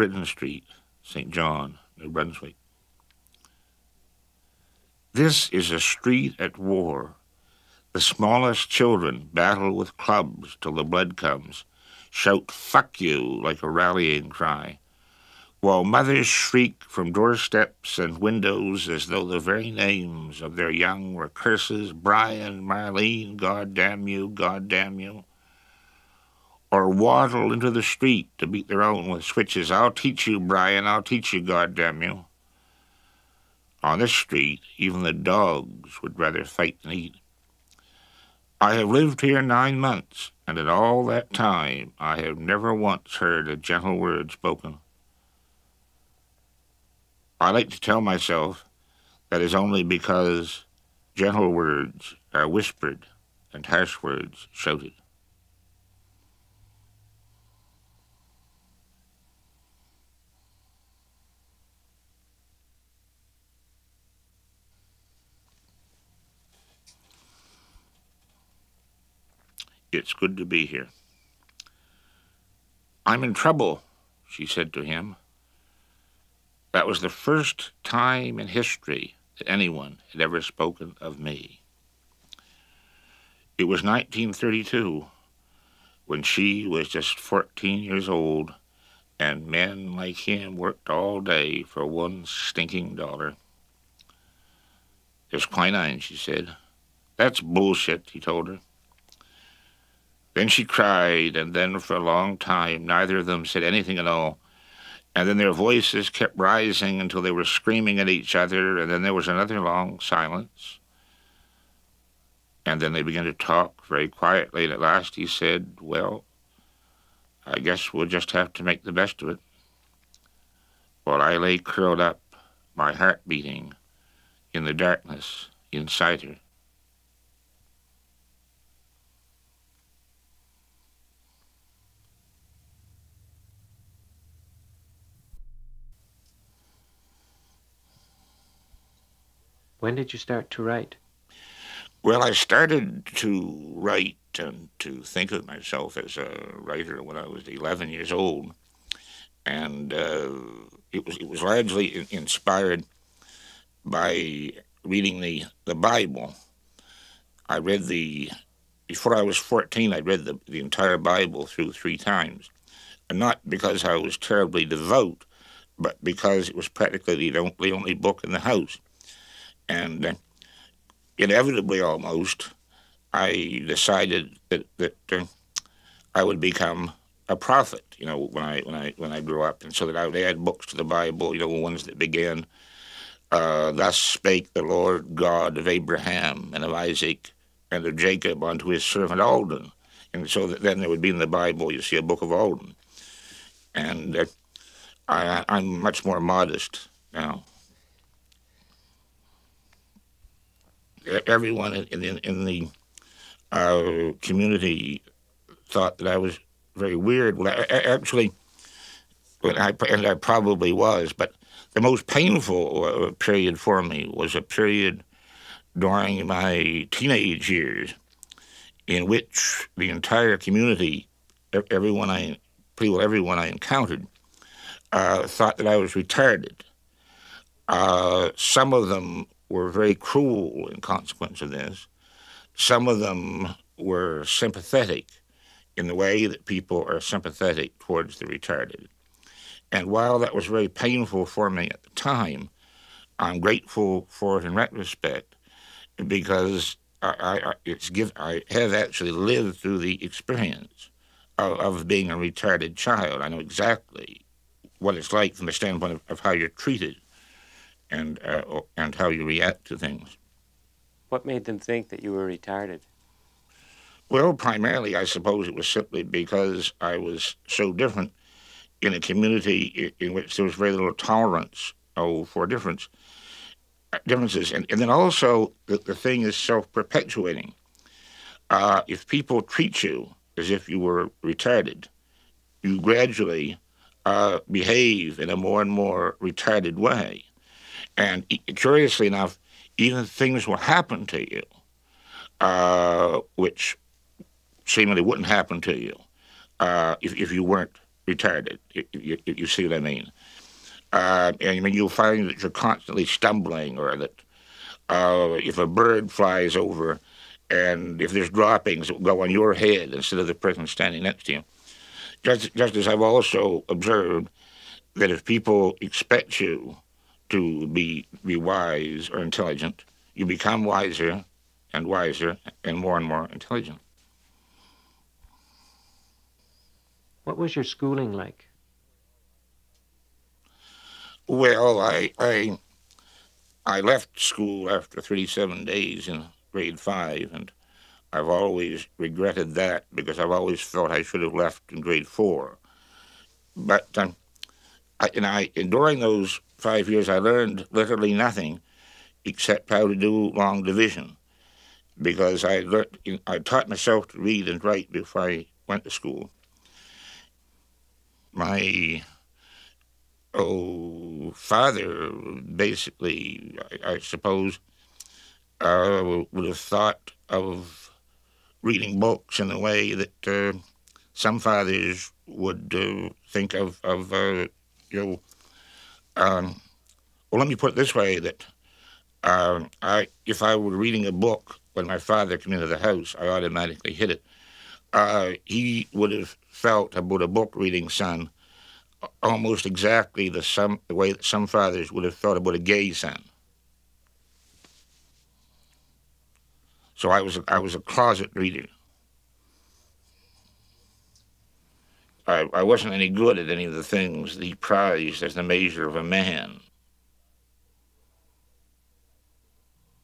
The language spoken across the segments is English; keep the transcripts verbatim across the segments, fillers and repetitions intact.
Britton Street, Saint John, New Brunswick. This is a street at war. The smallest children battle with clubs till the blood comes, shout fuck you like a rallying cry, while mothers shriek from doorsteps and windows as though the very names of their young were curses, Brian, Marlene, God damn you, God damn you, or waddle into the street to beat their own with switches, I'll teach you, Brian, I'll teach you, God damn you. On this street, even the dogs would rather fight than eat. I have lived here nine months, and in all that time, I have never once heard a gentle word spoken. I like to tell myself that is only because gentle words are whispered and harsh words shouted. It's good to be here. I'm in trouble, she said to him. That was the first time in history that anyone had ever spoken of me. It was nineteen thirty-two, when she was just fourteen years old, and men like him worked all day for one stinking dollar. There's quinine, she said. That's bullshit, he told her. Then she cried, and then for a long time neither of them said anything at all, and then their voices kept rising until they were screaming at each other, and then there was another long silence, and then they began to talk very quietly, and at last he said, well, I guess we'll just have to make the best of it. While I lay curled up, my heart beating, in the darkness inside her. When did you start to write? Well, I started to write and to think of myself as a writer when I was eleven years old. And uh, it was it was largely inspired by reading the, the Bible. I read the, before I was fourteen, I read the, the entire Bible through three times. And not because I was terribly devout, but because it was practically the only book in the house. And uh, inevitably, almost, I decided that, that uh, I would become a prophet, you know, when I when I when I grew up, and so that I would add books to the Bible, you know, ones that began, uh, "Thus spake the Lord God of Abraham and of Isaac and of Jacob unto his servant Alden," and so that then there would be in the Bible, you see, a book of Alden. And uh, I, I'm much more modest now. Everyone in, in, in the uh, community thought that I was very weird. Well, I, actually, I, and I probably was, but the most painful uh, period for me was a period during my teenage years in which the entire community, everyone I, pretty well everyone I encountered, uh, thought that I was retarded. Uh, some of them were very cruel in consequence of this. Some of them were sympathetic in the way that people are sympathetic towards the retarded. And while that was very painful for me at the time, I'm grateful for it in retrospect because I, I, it's give, I have actually lived through the experience of, of being a retarded child. I know exactly what it's like from the standpoint of, of how you're treated and uh, and how you react to things. What made them think that you were retarded? Well, primarily, I suppose it was simply because I was so different in a community in which there was very little tolerance oh, for difference, differences. And, and then also, the, the thing is self-perpetuating. Uh, if people treat you as if you were retarded, you gradually uh, behave in a more and more retarded way. And curiously enough, even things will happen to you, uh, which seemingly wouldn't happen to you uh, if, if you weren't retarded. You, you, you see what I mean? Uh, and I mean, you'll find that you're constantly stumbling, or that uh, if a bird flies over, and if there's droppings that go on your head instead of the person standing next to you. Just, just as I've also observed that if people expect you to be, be wise or intelligent, you become wiser and wiser and more and more intelligent. What was your schooling like? Well, I, I, I left school after thirty-seven days in grade five, and I've always regretted that because I've always felt I should have left in grade four. But um, I, and I, and during those five years, I learned literally nothing except how to do long division, because I learnt, I taught myself to read and write before I went to school. My oh, father, basically, I, I suppose, uh, would have thought of reading books in a way that uh, some fathers would uh, think of, of uh, you know, um, well, let me put it this way, that uh, I, if I were reading a book when my father came into the house, I automatically hid it. Uh, he would have felt about a book-reading son almost exactly the, some, the way that some fathers would have felt about a gay son. So I was, I was a closet reader. I, I wasn't any good at any of the things that he prized as the measure of a man.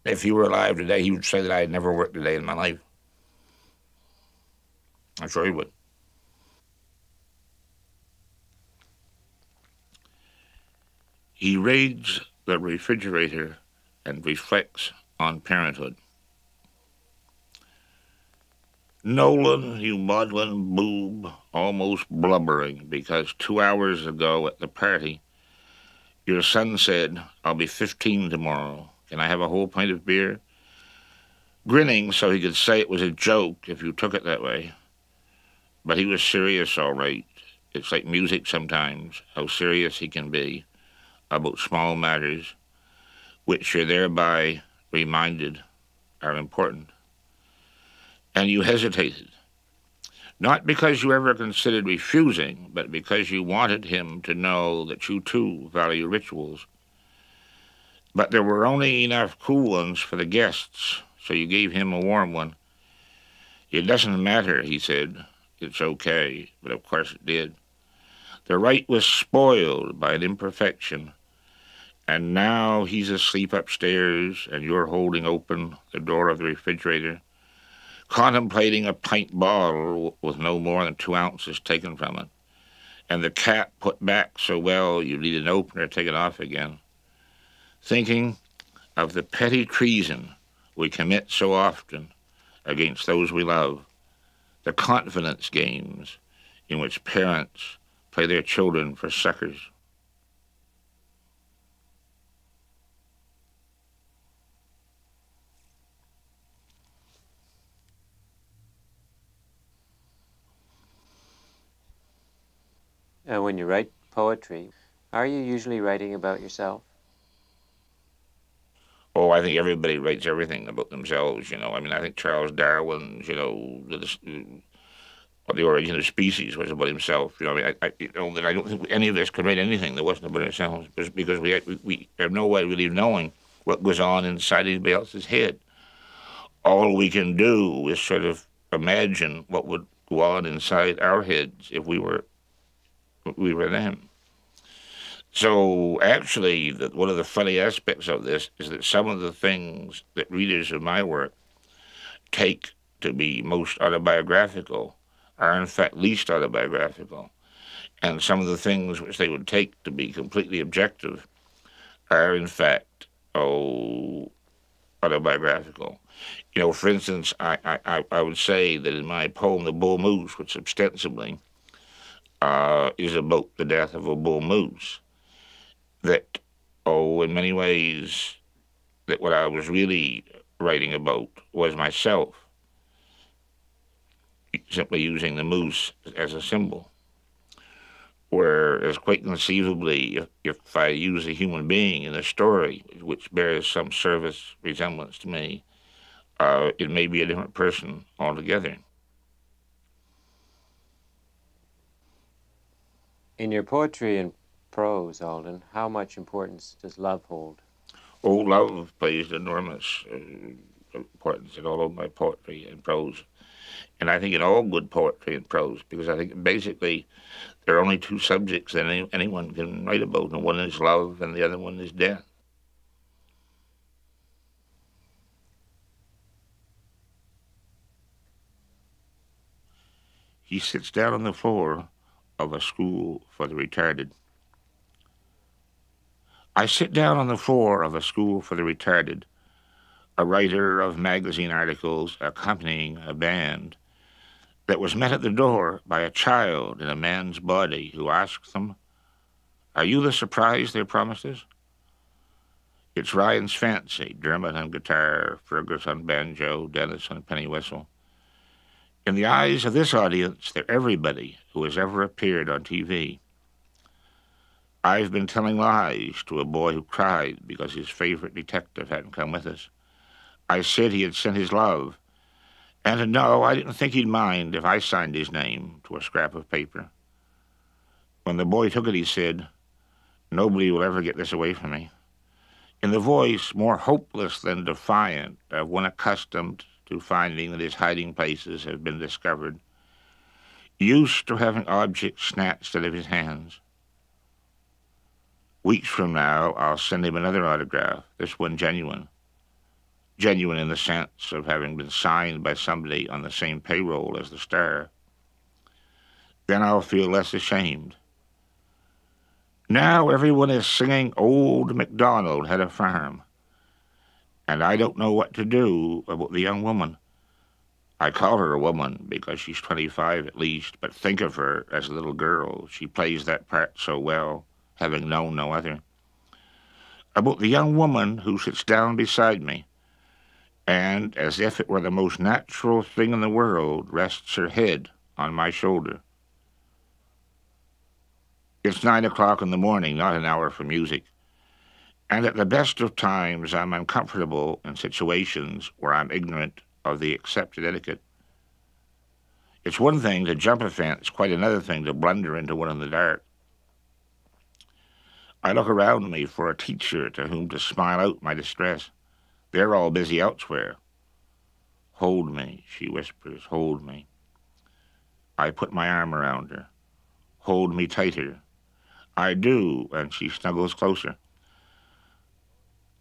If he were alive today, he would say that I had never worked a day in my life. I'm sure he would. He raids the refrigerator and reflects on parenthood. Nolan, you maudlin boob, almost blubbering, because two hours ago at the party, your son said, I'll be fifteen tomorrow. Can I have a whole pint of beer? Grinning so he could say it was a joke if you took it that way. But he was serious, all right. It's like music sometimes, how serious he can be about small matters, which you're thereby reminded are important. And you hesitated, not because you ever considered refusing, but because you wanted him to know that you too value rituals. But there were only enough cool ones for the guests, so you gave him a warm one. It doesn't matter, he said. It's okay, but of course it did. The rite was spoiled by an imperfection, and now he's asleep upstairs, and you're holding open the door of the refrigerator, contemplating a pint bottle with no more than two ounces taken from it, and the cap put back so well you need an opener to take it off again, thinking of the petty treason we commit so often against those we love, the confidence games in which parents play their children for suckers. Uh, when you write poetry, are you usually writing about yourself? Oh, I think everybody writes everything about themselves, you know. I mean, I think Charles Darwin's, you know, the, the Origin of Species was about himself. You know, I mean, I, I, you know, I don't think any of us could write anything that wasn't about ourselves, because we, we, we have no way really of knowing what goes on inside anybody else's head. All we can do is sort of imagine what would go on inside our heads if we were, we were them. So actually, the, one of the funny aspects of this is that some of the things that readers of my work take to be most autobiographical are in fact least autobiographical. And some of the things which they would take to be completely objective are in fact, oh, autobiographical. You know, for instance, I, I, I would say that in my poem, The Bull Moose, which ostensibly uh, is about the death of a bull moose, that, oh, in many ways, that what I was really writing about was myself, simply using the moose as a symbol. whereas quite conceivably, if I use a human being in a story which bears some service resemblance to me, uh, it may be a different person altogether. In your poetry and prose, Alden, how much importance does love hold? Oh, love plays an enormous uh, importance in all of my poetry and prose. And I think in all good poetry and prose, because I think basically there are only two subjects that any, anyone can write about, and one is love and the other one is death. He sits down on the floor of a school for the retarded. I sit down on the floor of a school for the retarded, a writer of magazine articles accompanying a band that was met at the door by a child in a man's body who asked them, "Are you the surprise they promised us?" It's Ryan's Fancy, Dermot on guitar, Ferguson on banjo, Dennis on penny whistle. In the eyes of this audience, they're everybody who has ever appeared on T V. I've been telling lies to a boy who cried because his favorite detective hadn't come with us. I said he had sent his love, and no, I didn't think he'd mind if I signed his name to a scrap of paper. When the boy took it, he said, "Nobody will ever get this away from me," in the voice more hopeless than defiant of one accustomed to finding that his hiding places have been discovered, used to having objects snatched out of his hands. Weeks from now, I'll send him another autograph, this one genuine. Genuine in the sense of having been signed by somebody on the same payroll as the star. Then I'll feel less ashamed. Now everyone is singing Old MacDonald Had a Farm. And I don't know what to do about the young woman. I call her a woman because she's twenty-five at least, but think of her as a little girl. She plays that part so well, having known no other. About the young woman who sits down beside me and, as if it were the most natural thing in the world, rests her head on my shoulder. It's nine o'clock in the morning, not an hour for music. And at the best of times, I'm uncomfortable in situations where I'm ignorant of the accepted etiquette. It's one thing to jump a fence, quite another thing to blunder into one in the dark. I look around me for a teacher to whom to smile out my distress. They're all busy elsewhere. "Hold me," she whispers, "hold me." I put my arm around her. "Hold me tighter." I do, and she snuggles closer.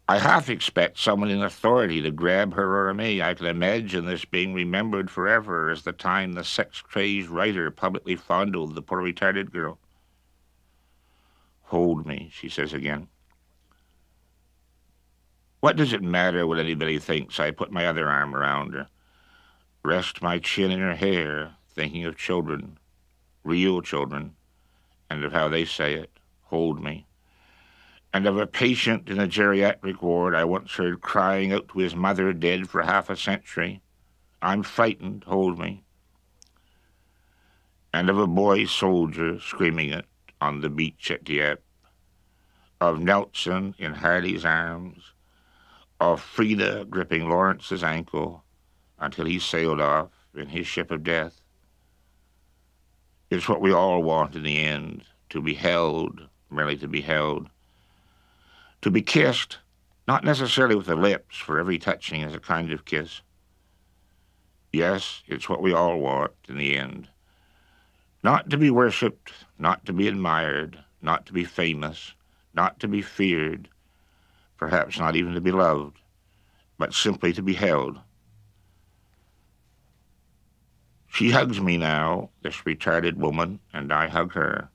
I half expect someone in authority to grab her or me. I can imagine this being remembered forever as the time the sex-crazed writer publicly fondled the poor retarded girl. "Hold me," she says again. What does it matter what anybody thinks? I put my other arm around her, rest my chin in her hair, thinking of children, real children, and of how they say it, "hold me," and of a patient in a geriatric ward I once heard crying out to his mother, dead for half a century, "I'm frightened, hold me," and of a boy soldier screaming it on the beach at Dieppe, of Nelson in Hardy's arms, of Frida gripping Lawrence's ankle until he sailed off in his ship of death. It's what we all want in the end, to be held, merely to be held, to be kissed, not necessarily with the lips, for every touching is a kind of kiss. Yes, it's what we all want in the end. Not to be worshipped, not to be admired, not to be famous, not to be feared, perhaps not even to be loved, but simply to be held. She hugs me now, this retarded woman, and I hug her.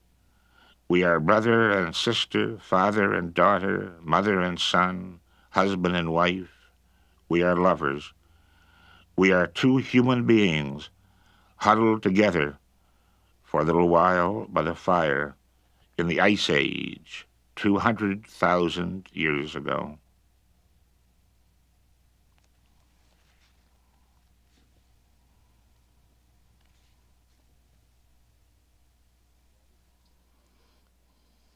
We are brother and sister, father and daughter, mother and son, husband and wife. We are lovers. We are two human beings huddled together for a little while by the fire in the Ice Age, two hundred thousand years ago.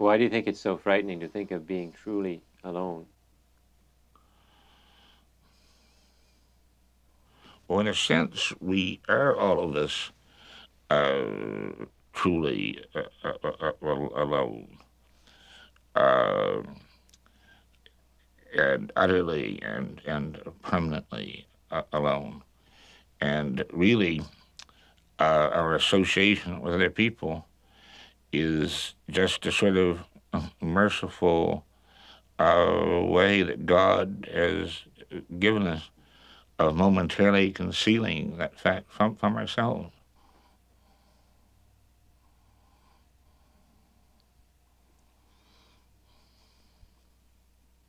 Why do you think it's so frightening to think of being truly alone? Well, in a sense, we are, all of us, uh, truly uh, uh, uh, alone. Uh, and utterly and, and permanently uh, alone. And really, uh, our association with other people is just a sort of merciful uh, way that God has given us of momentarily concealing that fact from, from ourselves.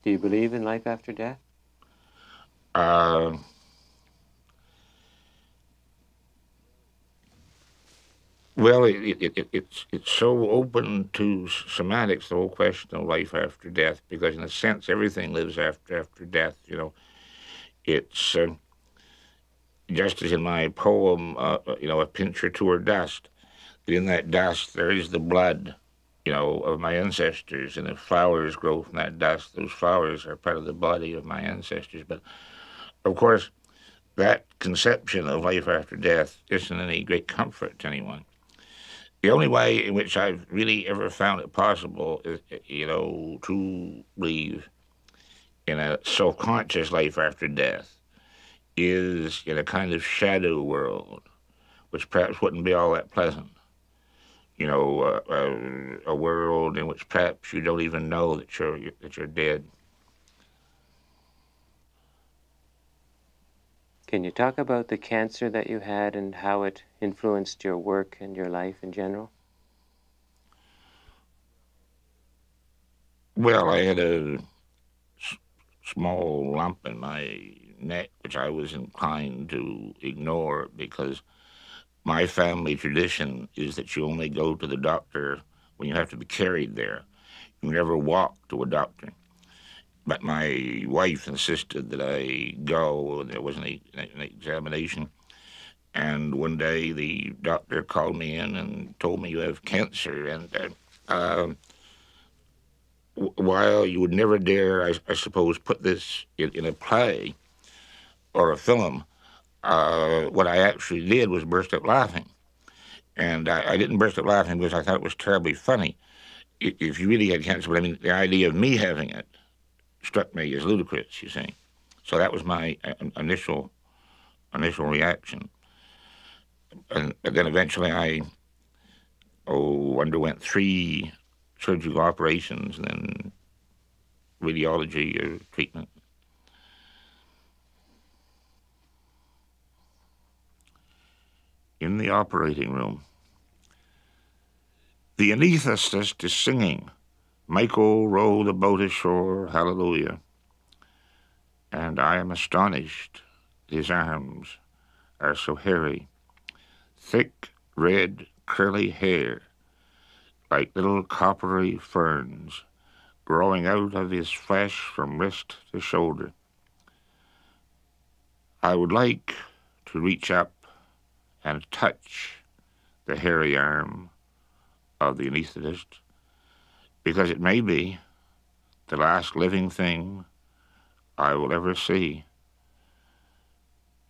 Do you believe in life after death? Uh, Well, it, it, it, it's, it's so open to somatics, the whole question of life after death, because in a sense, everything lives after after death, you know. It's, uh, just as in my poem, uh, you know, a pinch or two of dust, in that dust there is the blood, you know, of my ancestors, and if flowers grow from that dust, those flowers are part of the body of my ancestors. But, of course, that conception of life after death isn't any great comfort to anyone. The only way in which I've really ever found it possible is, you know, to believe in a self-conscious life after death is in a kind of shadow world, which perhaps wouldn't be all that pleasant. You know, uh, uh, a world in which perhaps you don't even know that you're, that you're dead. Can you talk about the cancer that you had and how it influenced your work and your life in general? Well, I had a small lump in my neck, which I was inclined to ignore because my family tradition is that you only go to the doctor when you have to be carried there. You never walk to a doctor. But my wife insisted that I go, and there was an, an examination. And one day the doctor called me in and told me you have cancer. And uh, uh, while you would never dare, I, I suppose, put this in, in a play or a film, uh, what I actually did was burst up laughing. And I, I didn't burst up laughing because I thought it was terribly funny. If you really had cancer, but I mean, the idea of me having it struck me as ludicrous, you see. So that was my initial initial reaction. And then eventually I oh, underwent three surgical operations and then radiology or treatment. In the operating room, the anesthetist is singing, "Michael, row the boat ashore, hallelujah." And I am astonished. His arms are so hairy. Thick, red, curly hair, like little coppery ferns, growing out of his flesh from wrist to shoulder. I would like to reach up and touch the hairy arm of the anesthetist, because it may be the last living thing I will ever see.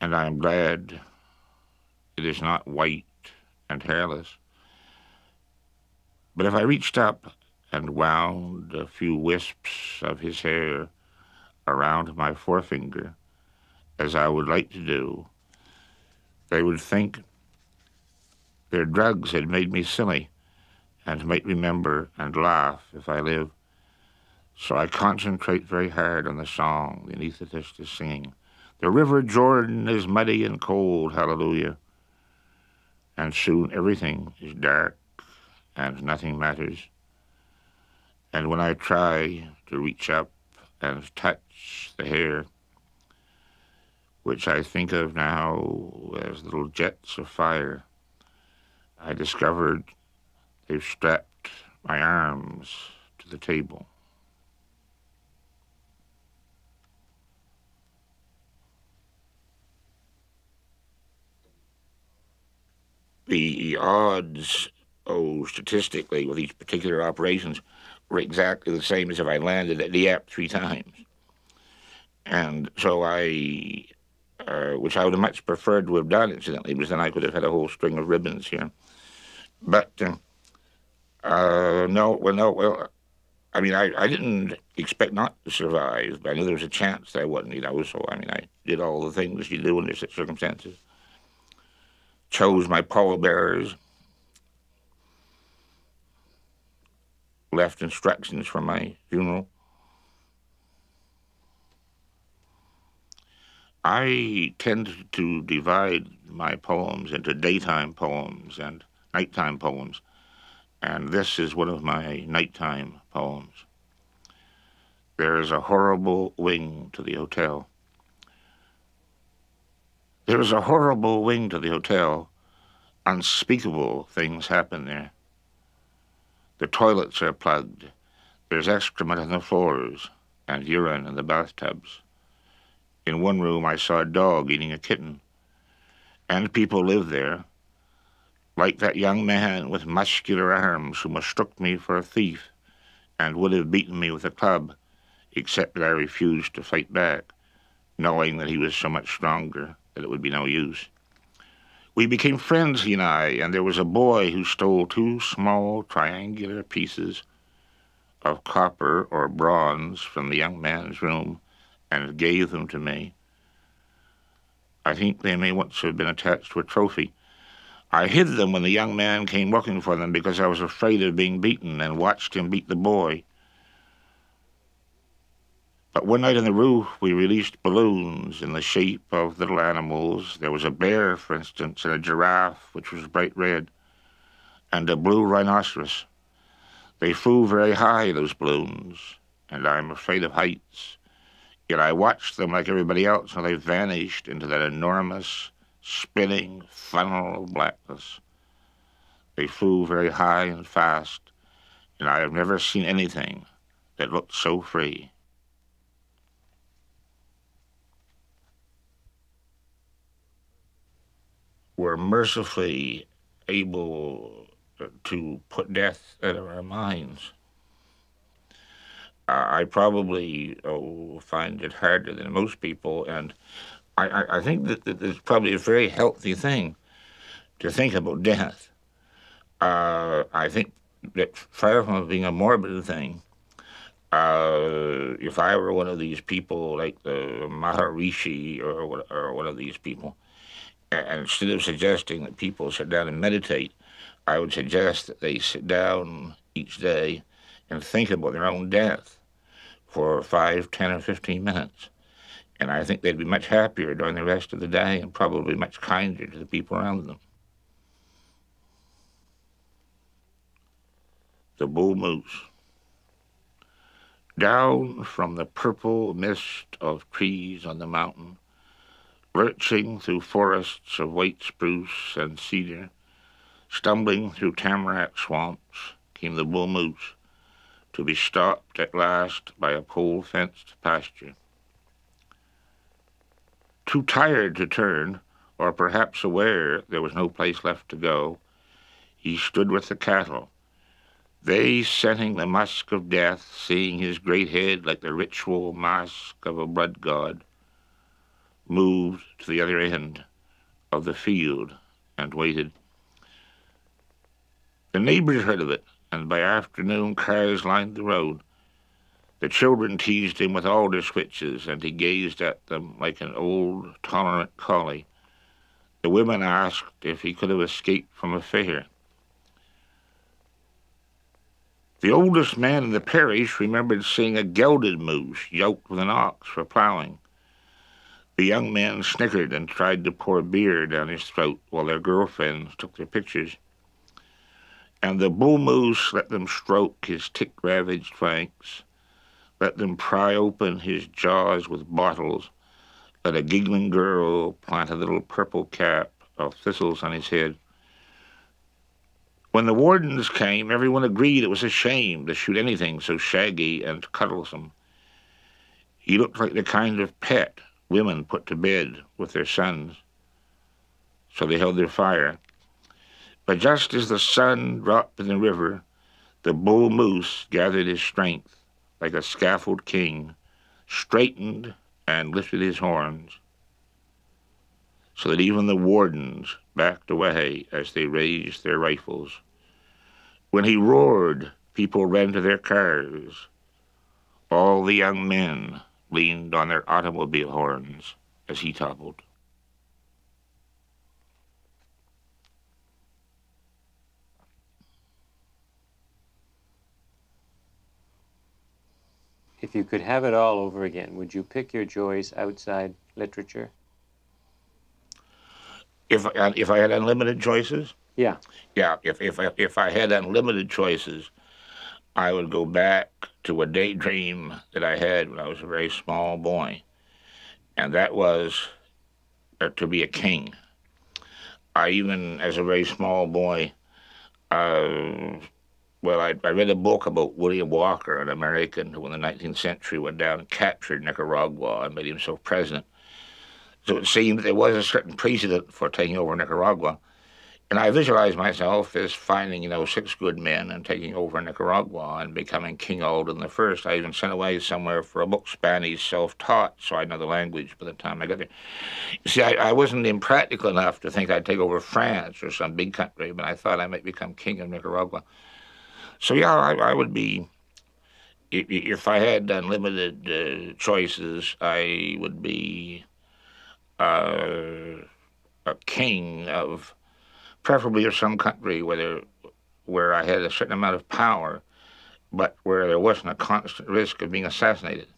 And I am glad it is not white and hairless. But if I reached up and wound a few wisps of his hair around my forefinger, as I would like to do, they would think their drugs had made me silly, and might remember and laugh if I live. So I concentrate very hard on the song the anesthetist is singing. The River Jordan is muddy and cold, hallelujah. And soon everything is dark and nothing matters. And when I try to reach up and touch the hair, which I think of now as little jets of fire, I discovered they've strapped my arms to the table. The odds, oh, statistically, with these particular operations exactly the same as if I landed at Dieppe three times. And so I, uh, which I would have much preferred to have done, incidentally, because then I could have had a whole string of ribbons here. But, uh, uh, no, well, no, well, I mean, I, I didn't expect not to survive, but I knew there was a chance that I wouldn't, you know, so, I mean, I did all the things you do under such circumstances. Chose my pallbearers. Left instructions for my funeral. I tend to divide my poems into daytime poems and nighttime poems, and this is one of my nighttime poems. There is a horrible wing to the hotel. There is a horrible wing to the hotel. Unspeakable things happen there. The toilets are plugged. There's excrement on the floors and urine in the bathtubs. In one room, I saw a dog eating a kitten. And people live there, like that young man with muscular arms who mistook me for a thief and would have beaten me with a club, except that I refused to fight back, knowing that he was so much stronger that it would be no use. We became friends, he and I, and there was a boy who stole two small triangular pieces of copper or bronze from the young man's room and gave them to me. I think they may once have been attached to a trophy. I hid them when the young man came looking for them because I was afraid of being beaten and watched him beat the boy. But one night on the roof, we released balloons in the shape of little animals. There was a bear, for instance, and a giraffe, which was bright red, and a blue rhinoceros. They flew very high, those balloons, and I'm afraid of heights. Yet I watched them like everybody else until they vanished into that enormous, spinning funnel of blackness. They flew very high and fast, and I have never seen anything that looked so free. We're mercifully able to put death out of our minds. Uh, I probably oh, find it harder than most people, and I, I, I think that, that it's probably a very healthy thing to think about death. Uh, I think that far from it being a morbid thing, uh, if I were one of these people like the Maharishi or, or one of these people, and instead of suggesting that people sit down and meditate, I would suggest that they sit down each day and think about their own death for five, ten, or fifteen minutes. And I think they'd be much happier during the rest of the day and probably much kinder to the people around them. The Bull Moose. Down from the purple mist of trees on the mountain, lurching through forests of white spruce and cedar, stumbling through tamarack swamps, came the bull moose, to be stopped at last by a pole-fenced pasture. Too tired to turn, or perhaps aware there was no place left to go, he stood with the cattle, they scenting the musk of death, seeing his great head like the ritual mask of a blood god, moved to the other end of the field and waited. The neighbors heard of it, and by afternoon cars lined the road. The children teased him with alder switches, and he gazed at them like an old, tolerant collie. The women asked if he could have escaped from a fair. The oldest man in the parish remembered seeing a gelded moose yoked with an ox for plowing. The young man snickered and tried to pour beer down his throat while their girlfriends took their pictures. And the bull moose let them stroke his tick-ravaged flanks, let them pry open his jaws with bottles, let a giggling girl plant a little purple cap of thistles on his head. When the wardens came, everyone agreed it was a shame to shoot anything so shaggy and cuddlesome. He looked like the kind of pet women put to bed with their sons, so they held their fire. But just as the sun dropped in the river, The bull moose gathered his strength like a scaffold king, straightened and lifted his horns, so that even the wardens backed away as they raised their rifles. When he roared, people ran to their cars. All the young men leaned on their automobile horns as he toppled. If you could have it all over again, would you pick your joys outside literature? If I, if I had unlimited choices? Yeah. Yeah, if, if, I, if I had unlimited choices, I would go back to a daydream that I had when I was a very small boy, and that was uh, to be a king. I even, as a very small boy, uh, well, I, I read a book about William Walker, an American who in the nineteenth century went down and captured Nicaragua and made himself president. So it seemed there was a certain precedent for taking over Nicaragua. And I visualized myself as finding, you know, six good men and taking over Nicaragua and becoming King Alden the First. I even sent away somewhere for a book, Spanish, self-taught, so I know the language by the time I got there. You see, I, I wasn't impractical enough to think I'd take over France or some big country, but I thought I might become king of Nicaragua. So, yeah, I, I would be, if, if I had unlimited uh, choices, I would be uh, a king of... preferably of some country where, there, where I had a certain amount of power, but where there wasn't a constant risk of being assassinated.